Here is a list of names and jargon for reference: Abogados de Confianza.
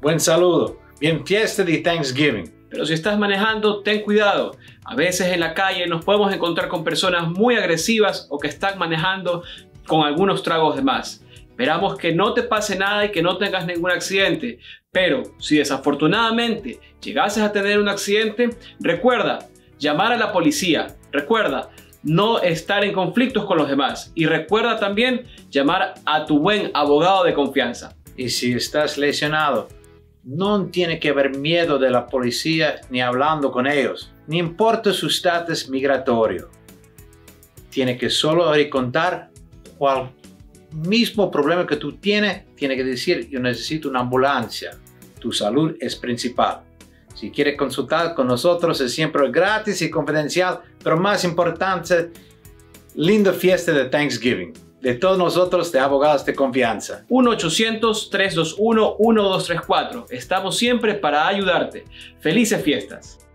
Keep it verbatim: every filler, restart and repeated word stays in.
buen saludo, bien fiesta de Thanksgiving. Pero si estás manejando, ten cuidado. A veces en la calle nos podemos encontrar con personas muy agresivas o que están manejando con algunos tragos de más. Esperamos que no te pase nada y que no tengas ningún accidente. Pero si desafortunadamente llegases a tener un accidente, recuerda llamar a la policía. Recuerda no estar en conflictos con los demás. Y recuerda también llamar a tu buen abogado de confianza. Y si estás lesionado, no tiene que haber miedo de la policía ni hablando con ellos, ni importa su estatus migratorio. Tiene que solo contar cuál mismo problema que tú tienes, tiene que decir: yo necesito una ambulancia. Tu salud es principal. Si quieres consultar con nosotros, es siempre gratis y confidencial, pero más importante, linda fiesta de Thanksgiving. De todos nosotros de Abogados de Confianza. uno ochocientos, tres dos uno, uno dos tres cuatro. Estamos siempre para ayudarte. Felices fiestas.